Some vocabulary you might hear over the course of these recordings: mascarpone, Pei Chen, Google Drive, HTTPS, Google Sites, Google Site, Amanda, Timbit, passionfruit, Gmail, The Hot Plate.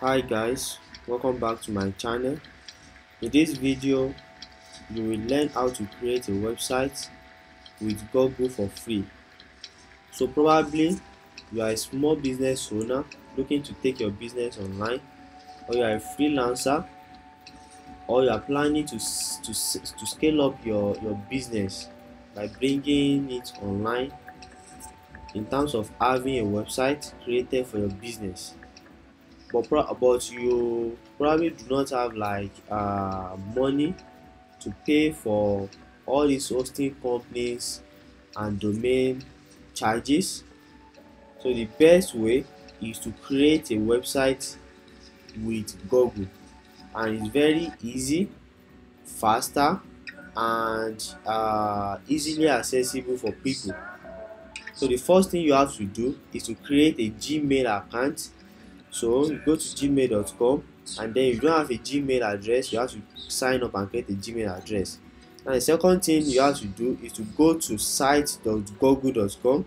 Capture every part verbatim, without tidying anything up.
Hi guys, welcome back to my channel. In this video you will learn how to create a website with Google for free. So probably you are a small business owner looking to take your business online, or you are a freelancer, or you are planning to, to, to scale up your, your business by bringing it online in terms of having a website created for your business. But, but you probably do not have like uh, money to pay for all these hosting companies and domain charges. So the best way is to create a website with Google, and it's very easy, faster, and uh, easily accessible for people. So the first thing you have to do is to create a Gmail account. So you go to gmail dot com, and then if you don't have a Gmail address, you have to sign up and create a Gmail address. And the second thing you have to do is to go to site dot google dot com.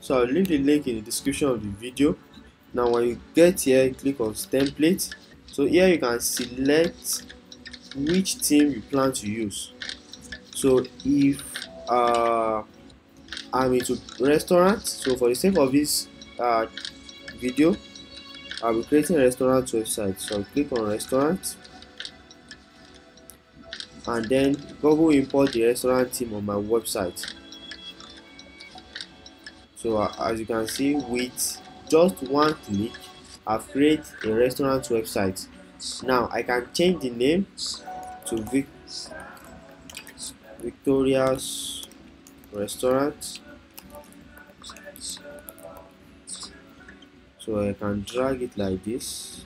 So I'll leave the link in the description of the video. Now when you get here, you click on template. So here you can select which theme you plan to use. So if uh, I'm into restaurant, so for the sake of this uh, video, I'll be creating a restaurant website. So I'll click on restaurant, and then Google import the restaurant theme on my website. So uh, as you can see, with just one click, I've created a restaurant website. Now I can change the name to Vic Victoria's Restaurant. So I can drag it like this.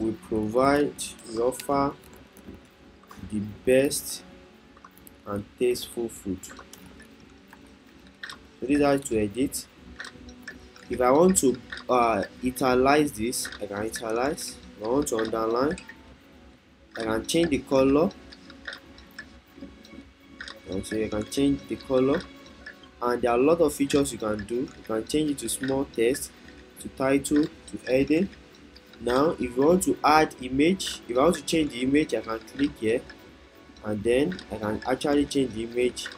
We provide, we offer the best and tasteful food. So this is how to edit. If I want to uh, italize this, I can italize. If I want to underline, I can change the color. And so you can change the color, and there are a lot of features you can do. You can change it to small text, to title, to heading. Now if you want to add image, if I want to change the image, I can click here, and then I can actually change the image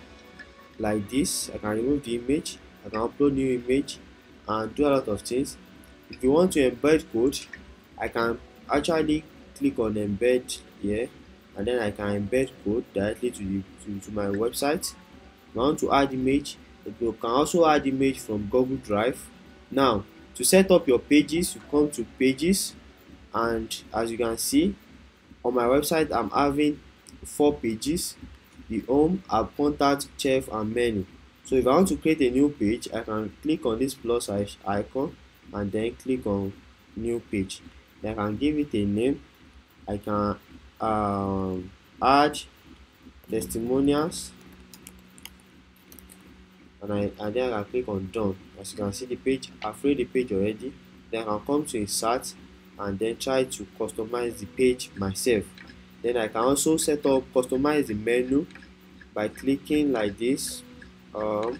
like this. I can remove the image, I can upload new image and do a lot of things. If you want to embed code, I can actually click on embed here, and then I can embed code directly to the to, to my website. If I want to add image, you can also add image from Google Drive. Now to set up your pages, you come to pages, and as you can see on my website, I'm having four pages: the home, app, contact, chef, and menu. So if I want to create a new page, I can click on this plus icon and then click on new page. Then I can give it a name. I can um, add testimonials, and, I, and then I can click on done. As you can see the page, I've read the page already. Then I can come to insert and then try to customize the page myself. Then I can also set up, customize the menu by clicking like this, um,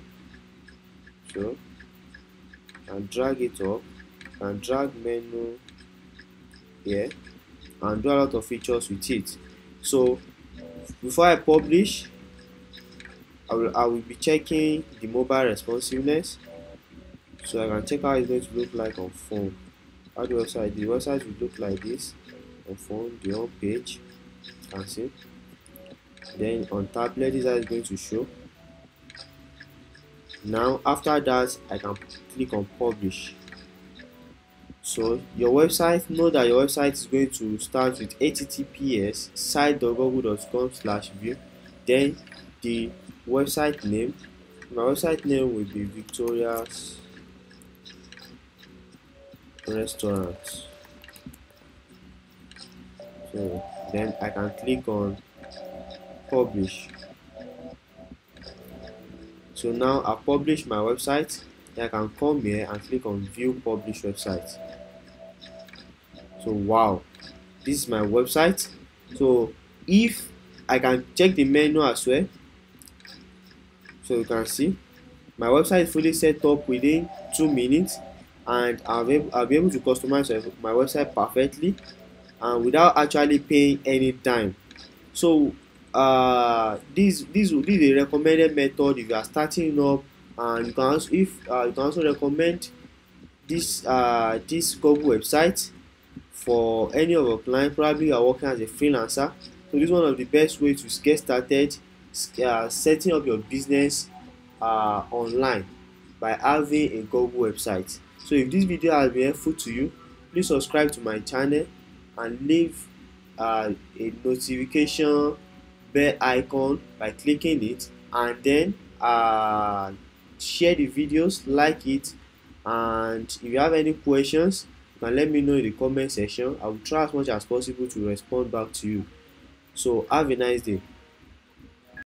so, and drag it up, and drag menu here, and do a lot of features with it. So before I publish, I will, I will be checking the mobile responsiveness, so I can check how it's going to look like on phone. How the website, the website will look like this on phone, the home page. Can see. Then on tablet, this is going to show. Now after that, I can click on publish. So your website, know that your website is going to start with H T T P S site dot google dot com slash view. Then the website name, my website name will be Victoria's Restaurant. So then I can click on publish. So now I publish my website. I can come here and click on view published website. So wow, this is my website. So if I can check the menu as well, so you can see my website is fully set up within two minutes, and I'll be, I'll be able to customize my website perfectly and without actually paying any time. So uh this this will be the recommended method if you are starting up, and you can also, if uh, you can also recommend this uh this Google website for any of your clients. Probably you are working as a freelancer, so this is one of the best ways to get started uh, setting up your business uh online by having a Google website. So if this video has been helpful to you, please subscribe to my channel and leave uh, a notification bell icon by clicking it, and then uh, share the videos, like it, and if you have any questions you can let me know in the comment section. I will try as much as possible to respond back to you. So have a nice day.